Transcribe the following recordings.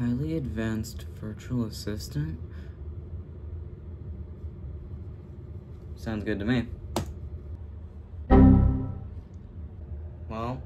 Highly advanced virtual assistant? Sounds good to me. Well...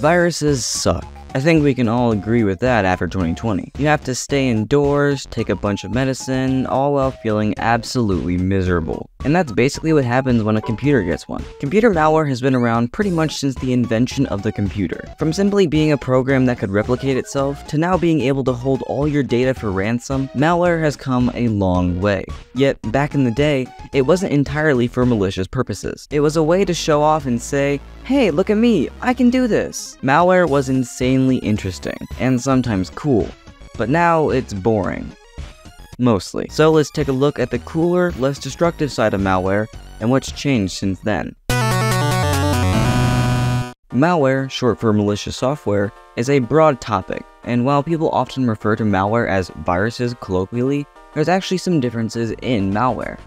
viruses suck. I think we can all agree with that after 2020. You have to stay indoors, take a bunch of medicine, all while feeling absolutely miserable. And that's basically what happens when a computer gets one. Computer malware has been around pretty much since the invention of the computer. From simply being a program that could replicate itself, to now being able to hold all your data for ransom, malware has come a long way. Yet, back in the day, it wasn't entirely for malicious purposes. It was a way to show off and say, hey, look at me, I can do this. Malware was insanely interesting, and sometimes cool, but now it's boring. Mostly. So let's take a look at the cooler, less destructive side of malware, and what's changed since then. Malware, short for malicious software, is a broad topic, and while people often refer to malware as viruses colloquially, there's actually some differences in malware.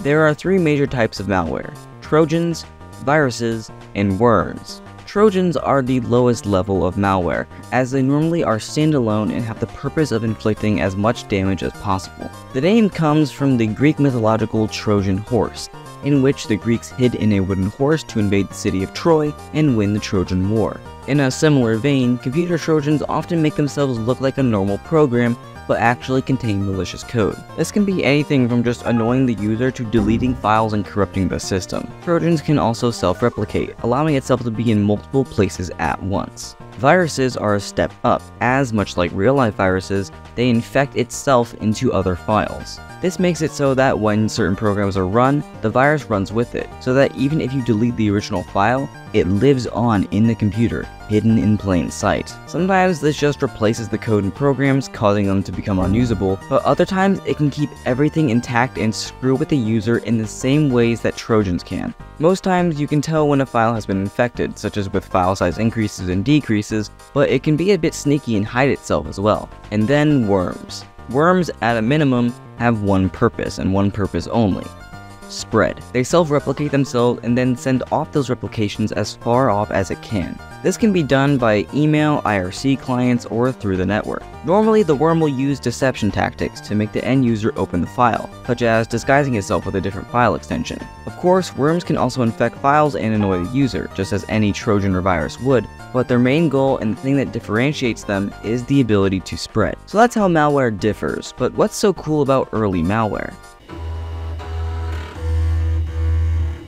There are three major types of malware: Trojans, viruses, and worms. Trojans are the lowest level of malware, as they normally are standalone and have the purpose of inflicting as much damage as possible. The name comes from the Greek mythological Trojan horse, in which the Greeks hid in a wooden horse to invade the city of Troy and win the Trojan War. In a similar vein, computer Trojans often make themselves look like a normal program, but actually contain malicious code. This can be anything from just annoying the user to deleting files and corrupting the system. Trojans can also self-replicate, allowing itself to be in multiple places at once. Viruses are a step up, as much like real-life viruses, they infect itself into other files. This makes it so that when certain programs are run, the virus runs with it, so that even if you delete the original file, it lives on in the computer, hidden in plain sight. Sometimes this just replaces the code in programs, causing them to become unusable, but other times it can keep everything intact and screw with the user in the same ways that Trojans can. Most times you can tell when a file has been infected, such as with file size increases and decreases, but it can be a bit sneaky and hide itself as well. And then worms. Worms, at a minimum, have one purpose, and one purpose only: spread. They self-replicate themselves and then send off those replications as far off as it can. This can be done by email, IRC clients, or through the network. Normally, the worm will use deception tactics to make the end user open the file, such as disguising itself with a different file extension. Of course, worms can also infect files and annoy the user, just as any Trojan or virus would, but their main goal and the thing that differentiates them is the ability to spread. So that's how malware differs, but what's so cool about early malware?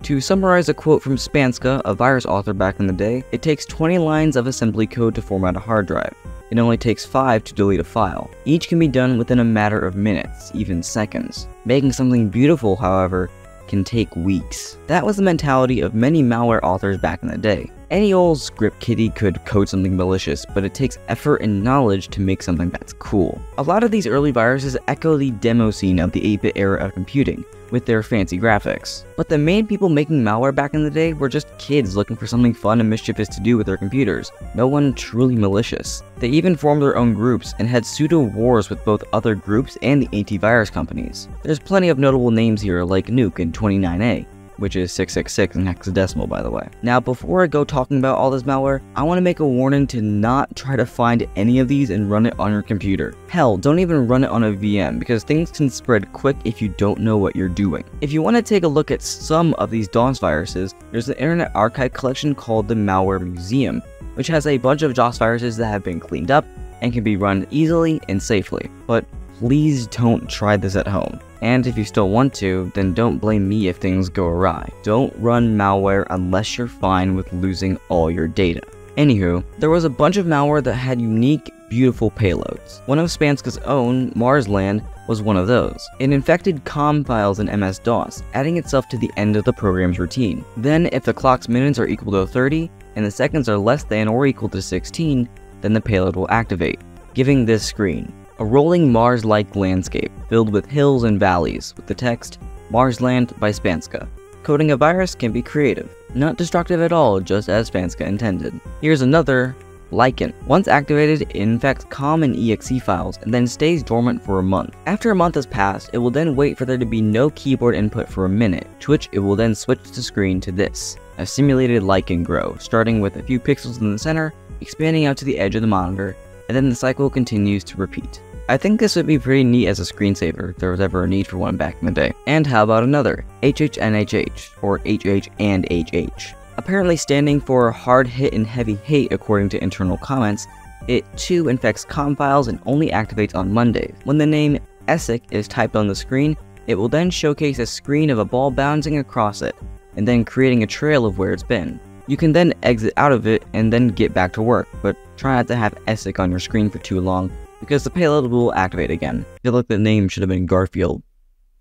To summarize a quote from Spanska, a virus author back in the day, it takes 20 lines of assembly code to format a hard drive. It only takes 5 to delete a file. Each can be done within a matter of minutes, even seconds. Making something beautiful, however, can take weeks. That was the mentality of many malware authors back in the day. Any old script kiddie could code something malicious, but it takes effort and knowledge to make something that's cool. A lot of these early viruses echo the demo scene of the 8-bit era of computing, with their fancy graphics. But the main people making malware back in the day were just kids looking for something fun and mischievous to do with their computers, no one truly malicious. They even formed their own groups and had pseudo-wars with both other groups and the antivirus companies. There's plenty of notable names here, like Nuke and 29A. Which is 666 in hexadecimal, by the way. Now, before I go talking about all this malware, I want to make a warning to not try to find any of these and run it on your computer. Hell, don't even run it on a VM, because things can spread quick if you don't know what you're doing. If you want to take a look at some of these DOS viruses, there's an Internet Archive collection called the Malware Museum, which has a bunch of DOS viruses that have been cleaned up and can be run easily and safely. But please don't try this at home. And if you still want to, then don't blame me if things go awry. Don't run malware unless you're fine with losing all your data. Anywho, there was a bunch of malware that had unique, beautiful payloads. One of Spanska's own, Marsland, was one of those. It infected COM files in MS-DOS, adding itself to the end of the program's routine. Then, if the clock's minutes are equal to 30, and the seconds are less than or equal to 16, then the payload will activate, giving this screen. A rolling Mars-like landscape, filled with hills and valleys, with the text, Marsland by Spanska. Coding a virus can be creative, not destructive at all, just as Spanska intended. Here's another, Lichen. Once activated, it infects COM and EXE files, and then stays dormant for a month. After a month has passed, it will then wait for there to be no keyboard input for a minute, to which it will then switch the screen to this. a simulated lichen grow, starting with a few pixels in the center, expanding out to the edge of the monitor, and then the cycle continues to repeat. I think this would be pretty neat as a screensaver if there was ever a need for one back in the day. And how about another, HHNHH, or HH and HH. Apparently standing for hard hit and heavy hate according to internal comments, it too infects COM files and only activates on Monday. When the name Esic is typed on the screen, it will then showcase a screen of a ball bouncing across it, and then creating a trail of where it's been. You can then exit out of it and then get back to work, but try not to have Esic on your screen for too long, because the payload will activate again. I feel like the name should have been Garfield,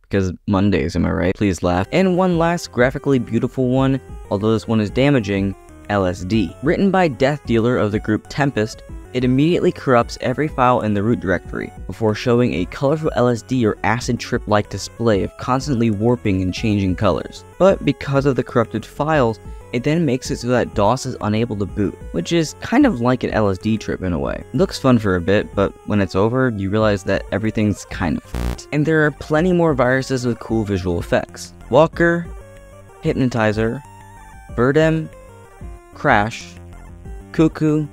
because Mondays, am I right? Please laugh. And one last graphically beautiful one, although this one is damaging, LSD. Written by Death Dealer of the group Tempest, it immediately corrupts every file in the root directory, before showing a colorful LSD or acid trip-like display of constantly warping and changing colors. But because of the corrupted files, it then makes it so that DOS is unable to boot, which is kind of like an LSD trip in a way. Looks fun for a bit, but when it's over, you realize that everything's kind of fucked. And there are plenty more viruses with cool visual effects. Walker, Hypnotizer, Birdem, Crash, Cuckoo,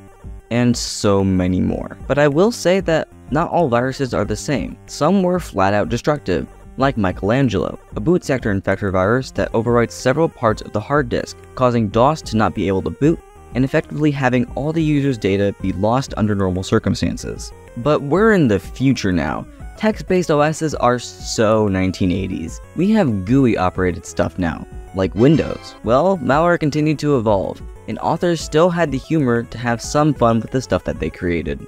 and so many more. But I will say that not all viruses are the same. Some were flat out destructive, like Michelangelo, a boot sector infector virus that overwrites several parts of the hard disk, causing DOS to not be able to boot, and effectively having all the user's data be lost under normal circumstances. But we're in the future now. Text-based OSs are so 1980s. We have GUI-operated stuff now, like Windows. Well, malware continued to evolve, and authors still had the humor to have some fun with the stuff that they created.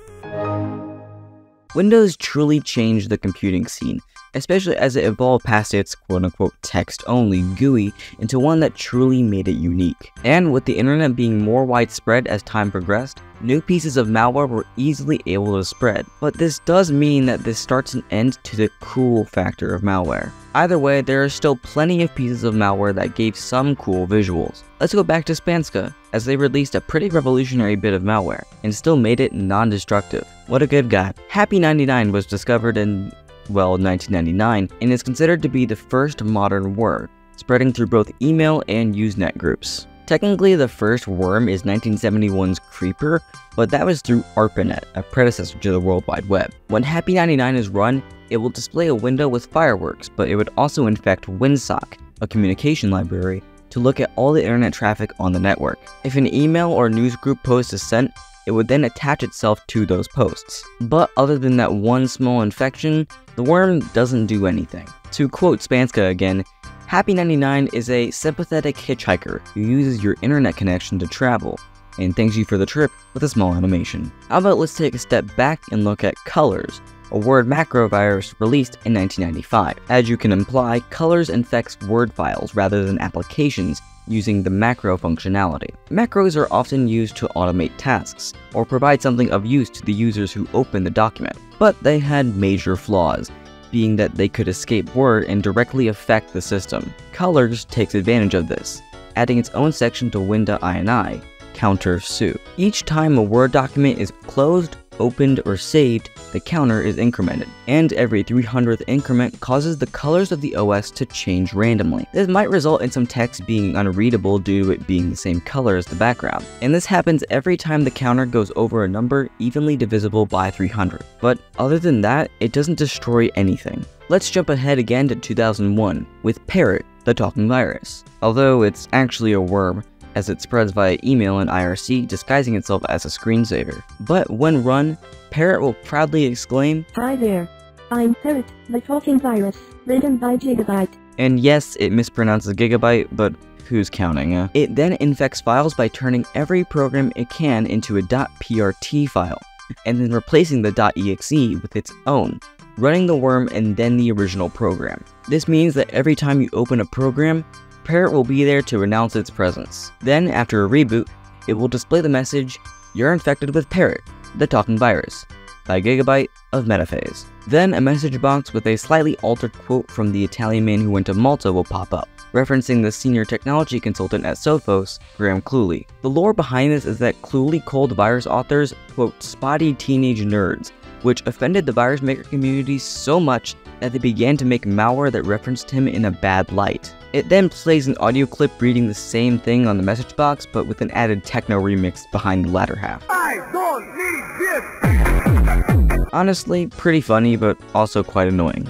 Windows truly changed the computing scene, especially as it evolved past its quote-unquote text-only GUI into one that truly made it unique. And with the internet being more widespread as time progressed, new pieces of malware were easily able to spread. But this does mean that this starts an end to the cool factor of malware. Either way, there are still plenty of pieces of malware that gave some cool visuals. Let's go back to Spanska, as they released a pretty revolutionary bit of malware, and still made it non-destructive. What a good guy. Happy99 was discovered in, well, 1999, and is considered to be the first modern worm, spreading through both email and Usenet groups. Technically, the first worm is 1971's Creeper, but that was through ARPANET, a predecessor to the World Wide Web. When Happy99 is run, it will display a window with fireworks, but it would also infect WinSock, a communication library, to look at all the internet traffic on the network. If an email or news group post is sent, it would then attach itself to those posts. But other than that one small infection, the worm doesn't do anything. To quote Spanska again, Happy99 is a sympathetic hitchhiker who uses your internet connection to travel, and thanks you for the trip with a small animation. How about let's take a step back and look at Colors, a Word macro virus released in 1995. As you can imply, Colors infects Word files rather than applications, using the macro functionality. Macros are often used to automate tasks, or provide something of use to the users who open the document, but they had major flaws, being that they could escape Word and directly affect the system. Colors takes advantage of this, adding its own section to WIN.INI, counter sue. Each time a Word document is closed, opened, or saved, the counter is incremented, and every 300th increment causes the colors of the OS to change randomly. This might result in some text being unreadable due to it being the same color as the background, and this happens every time the counter goes over a number evenly divisible by 300. But other than that, it doesn't destroy anything. Let's jump ahead again to 2001 with Parrot, the talking virus. Although it's actually a worm, as it spreads via email and IRC, disguising itself as a screensaver. But when run, Parrot will proudly exclaim, "Hi there, I'm Parrot, the talking virus, written by Gigabyte." And yes, it mispronounces Gigabyte, but who's counting, eh? It then infects files by turning every program it can into a .prt file, and then replacing the .exe with its own, running the worm and then the original program. This means that every time you open a program, Parrot will be there to announce its presence. Then, after a reboot, it will display the message, "You're infected with Parrot, the talking virus," by Gigabyte of Metaphase. Then, a message box with a slightly altered quote from the Italian man who went to Malta will pop up, referencing the senior technology consultant at Sophos, Graham Cluley. The lore behind this is that Cluley called virus authors, quote, "spotty teenage nerds," which offended the virus maker community so much that they began to make malware that referenced him in a bad light. It then plays an audio clip reading the same thing on the message box, but with an added techno remix behind the latter half. I don't need this. Honestly, pretty funny, but also quite annoying.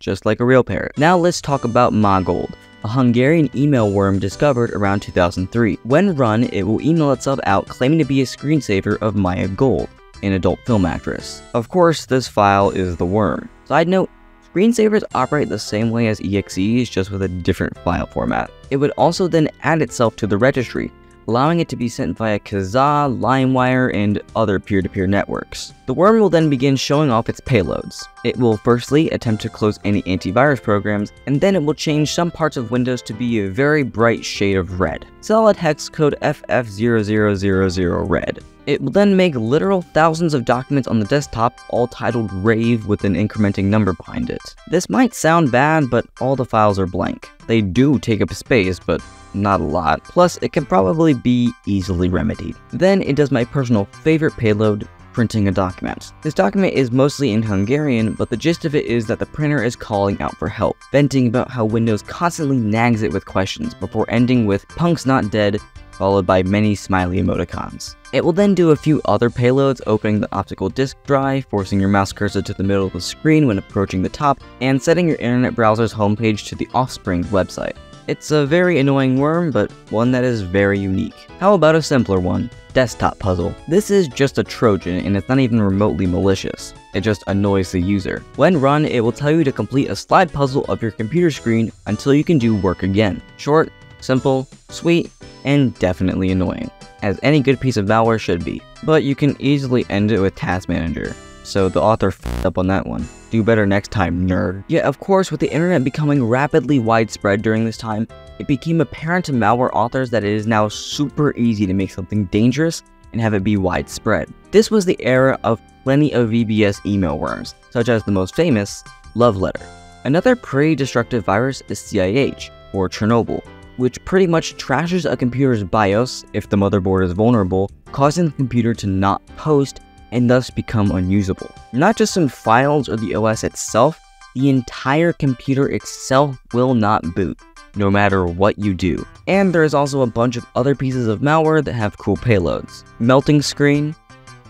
Just like a real parrot. Now let's talk about Magold, a Hungarian email worm discovered around 2003. When run, it will email itself out claiming to be a screensaver of Maya Gold, an adult film actress. Of course, this file is the worm. Side note, screensavers operate the same way as EXEs, just with a different file format. It would also then add itself to the registry, allowing it to be sent via Kazaa, LimeWire, and other peer-to-peer networks. The worm will then begin showing off its payloads. It will firstly attempt to close any antivirus programs, and then it will change some parts of Windows to be a very bright shade of red. Solid hex code FF0000 red. It will then make literal thousands of documents on the desktop, all titled rave with an incrementing number behind it. This might sound bad, but all the files are blank. They do take up space, but not a lot. Plus, it can probably be easily remedied. Then it does my personal favorite payload, printing a document. This document is mostly in Hungarian, but the gist of it is that the printer is calling out for help, venting about how Windows constantly nags it with questions, before ending with "Punk's not dead," followed by many smiley emoticons. It will then do a few other payloads, opening the optical disk drive, forcing your mouse cursor to the middle of the screen when approaching the top, and setting your internet browser's homepage to the offspring's website. It's a very annoying worm, but one that is very unique. How about a simpler one? Desktop puzzle. This is just a Trojan, and it's not even remotely malicious. It just annoys the user. When run, it will tell you to complete a slide puzzle of your computer screen until you can do work again. Short, simple, sweet, and definitely annoying, as any good piece of malware should be. But you can easily end it with Task Manager, so the author f***ed up on that one. Do better next time, nerd. Yet, of course, with the internet becoming rapidly widespread during this time, it became apparent to malware authors that it is now super easy to make something dangerous and have it be widespread. This was the era of plenty of VBS email worms, such as the most famous, Love Letter. Another pretty destructive virus is CIH, or Chernobyl, which pretty much trashes a computer's BIOS if the motherboard is vulnerable, causing the computer to not post and thus become unusable. Not just some files or the OS itself, the entire computer itself will not boot, no matter what you do. And there is also a bunch of other pieces of malware that have cool payloads. Melting Screen,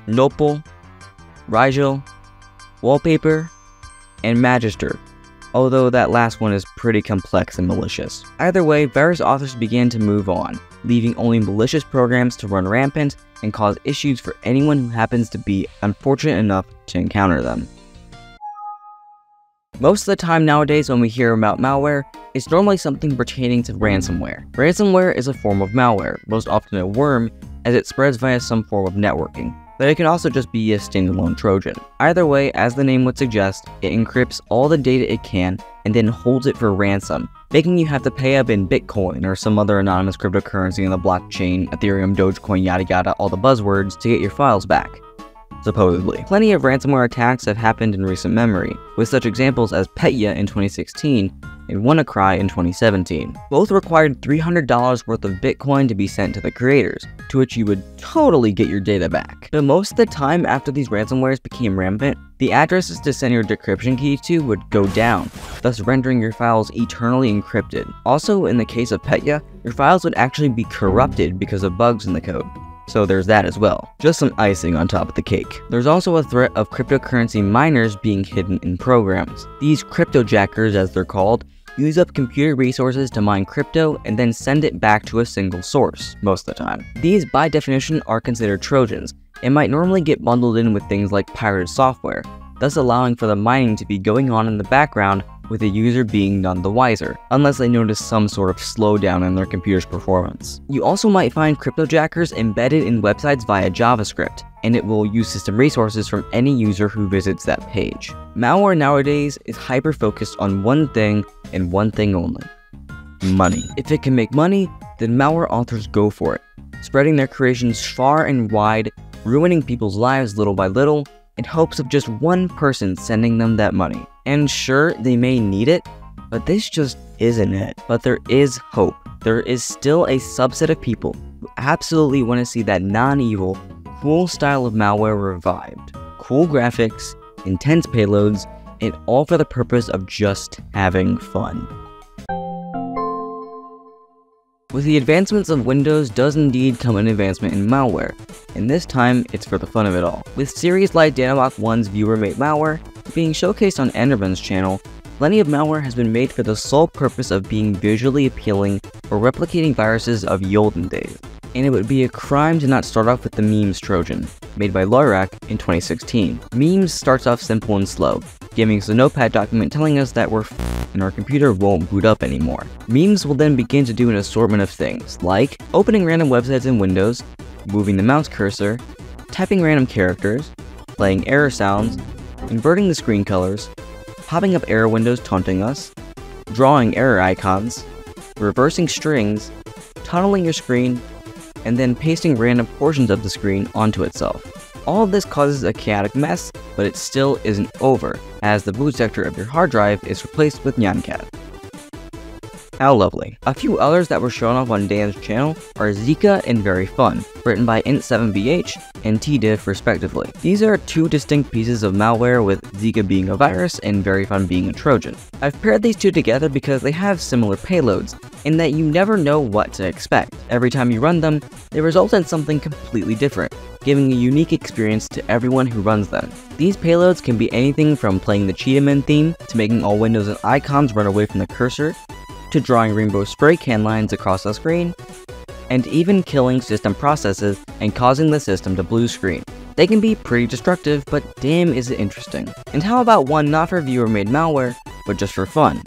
Nopal, Rigel, Wallpaper, and Magister, although that last one is pretty complex and malicious. Either way, virus authors began to move on, leaving only malicious programs to run rampant and cause issues for anyone who happens to be unfortunate enough to encounter them. Most of the time nowadays when we hear about malware, it's normally something pertaining to ransomware. Ransomware is a form of malware, most often a worm, as it spreads via some form of networking, but it can also just be a standalone Trojan. Either way, as the name would suggest, it encrypts all the data it can and then holds it for ransom, making you have to pay up in Bitcoin or some other anonymous cryptocurrency on the blockchain, Ethereum, Dogecoin, yada yada, all the buzzwords, to get your files back. Supposedly. Plenty of ransomware attacks have happened in recent memory, with such examples as Petya in 2016 and WannaCry in 2017. Both required $300 worth of Bitcoin to be sent to the creators, to which you would totally get your data back. But most of the time after these ransomwares became rampant, the addresses to send your decryption key to would go down, thus rendering your files eternally encrypted. Also, in the case of Petya, your files would actually be corrupted because of bugs in the code. So there's that as well. Just some icing on top of the cake. There's also a threat of cryptocurrency miners being hidden in programs. These cryptojackers, as they're called, use up computer resources to mine crypto and then send it back to a single source, most of the time. These, by definition, are considered Trojans, and might normally get bundled in with things like pirated software, thus allowing for the mining to be going on in the background with the user being none the wiser, unless they notice some sort of slowdown in their computer's performance. You also might find cryptojackers embedded in websites via JavaScript, and it will use system resources from any user who visits that page. Malware nowadays is hyper-focused on one thing and one thing only: money. If it can make money, then malware authors go for it, spreading their creations far and wide, ruining people's lives little by little, in hopes of just one person sending them that money. And sure, they may need it, but this just isn't it. But there is hope. There is still a subset of people who absolutely want to see that non-evil, cool style of malware revived. cool graphics, intense payloads, and all for the purpose of just having fun. With the advancements of Windows does indeed come an advancement in malware, and this time it's for the fun of it all. With series like Danemark 1's viewer-made malware being showcased on Enderman's channel, plenty of malware has been made for the sole purpose of being visually appealing or replicating viruses of the olden days, and it would be a crime to not start off with the MEMZ Trojan, made by Loirac in 2016. MEMZ starts off simple and slow, giving us a notepad document telling us that we're and our computer won't boot up anymore. MEMZ will then begin to do an assortment of things, like opening random websites in Windows, moving the mouse cursor, typing random characters, playing error sounds, inverting the screen colors, popping up error windows taunting us, drawing error icons, reversing strings, tunneling your screen, and then pasting random portions of the screen onto itself. All of this causes a chaotic mess, but it still isn't over, as the boot sector of your hard drive is replaced with Nyancat. How lovely. A few others that were shown off on Dan's channel are Zika and VeryFun, written by Int7VH and tdiff respectively. These are two distinct pieces of malware, with Zika being a virus and VeryFun being a Trojan. I've paired these two together because they have similar payloads, in that you never know what to expect. Every time you run them, they result in something completely different, giving a unique experience to everyone who runs them. These payloads can be anything from playing the Cheetah Men theme, to making all windows and icons run away from the cursor, to drawing rainbow spray can lines across the screen, and even killing system processes and causing the system to blue screen. They can be pretty destructive, but damn is it interesting. And how about one not for viewer-made malware, but just for fun?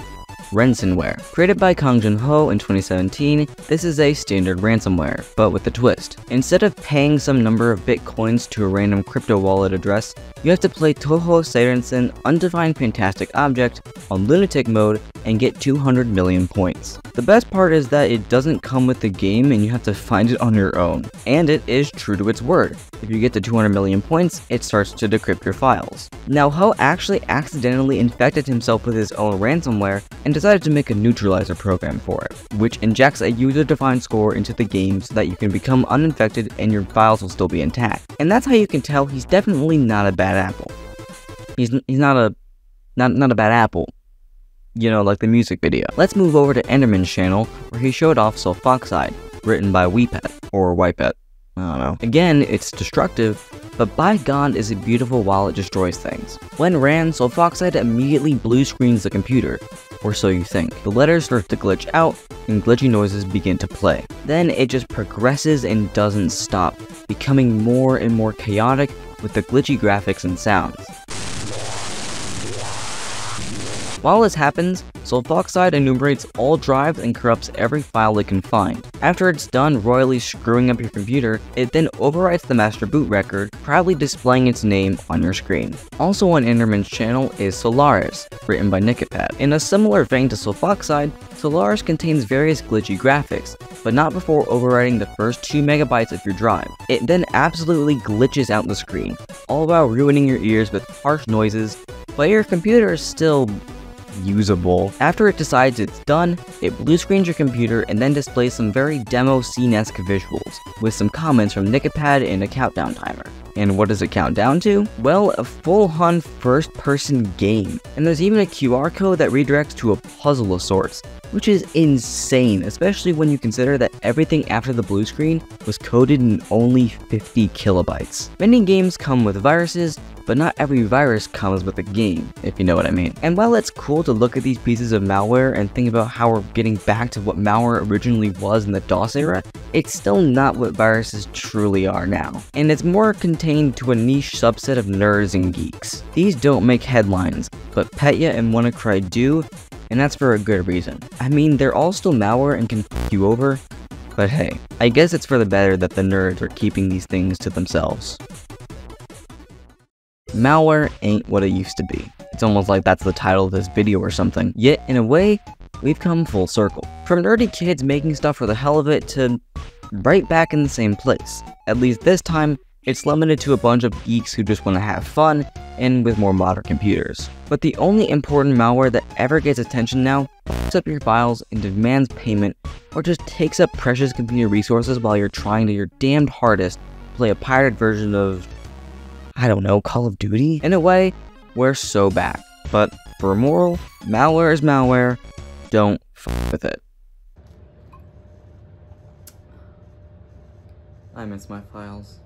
Ransomware. Created by Kang Jun Ho in 2017, this is a standard ransomware, but with a twist. Instead of paying some number of bitcoins to a random crypto wallet address, you have to play Toho Seirensen Undefined Fantastic Object on Lunatic mode and get 200 million points. The best part is that it doesn't come with the game and you have to find it on your own. And it is true to its word. If you get to 200 million points, it starts to decrypt your files. Now, Ho actually accidentally infected himself with his own ransomware and decided to make a neutralizer program for it, which injects a user-defined score into the game so that you can become uninfected and your files will still be intact. And that's how you can tell he's definitely not a bad apple. He's not a bad apple. You know, like the music video. Let's move over to Enderman's channel, where he showed off Sulfoxide, written by WePet, or Wipet, I don't know. Again, it's destructive, but by God is it beautiful while it destroys things. When ran, Sulfoxide immediately blue screens the computer, or so you think. The letters start to glitch out, and glitchy noises begin to play. Then it just progresses and doesn't stop, becoming more and more chaotic with the glitchy graphics and sounds. While this happens, Sulfoxide enumerates all drives and corrupts every file it can find. After it's done royally screwing up your computer, it then overwrites the master boot record, proudly displaying its name on your screen. Also on Enderman's channel is Solaris, written by Nikipad. In a similar vein to Sulfoxide, Solaris contains various glitchy graphics, but not before overwriting the first 2 MB of your drive. It then absolutely glitches out the screen, all while ruining your ears with harsh noises, but your computer is still usable. After it decides it's done, it blue screens your computer and then displays some very demo scene-esque visuals, with some comments from Nikipad and a countdown timer. And what does it count down to? Well, a full-on first-person game. And there's even a QR code that redirects to a puzzle of sorts, which is insane, especially when you consider that everything after the blue screen was coded in only 50 kilobytes. Many games come with viruses, but not every virus comes with a game, if you know what I mean. And while it's cool to look at these pieces of malware and think about how we're getting back to what malware originally was in the DOS era, it's still not what viruses truly are now. And it's more contained to a niche subset of nerds and geeks. These don't make headlines, but Petya and WannaCrypt do, and that's for a good reason. I mean, they're all still malware and can f*** you over, but hey, I guess it's for the better that the nerds are keeping these things to themselves. Malware ain't what it used to be. It's almost like that's the title of this video or something. Yet, in a way, we've come full circle. From nerdy kids making stuff for the hell of it to right back in the same place. At least this time, it's limited to a bunch of geeks who just want to have fun and with more modern computers. But the only important malware that ever gets attention now f***s up your files and demands payment, or just takes up precious computer resources while you're trying to your damned hardest to play a pirated version of I don't know, Call of Duty? In a way, we're so back. But for a moral, malware is malware. Don't fuck with it. I miss my files.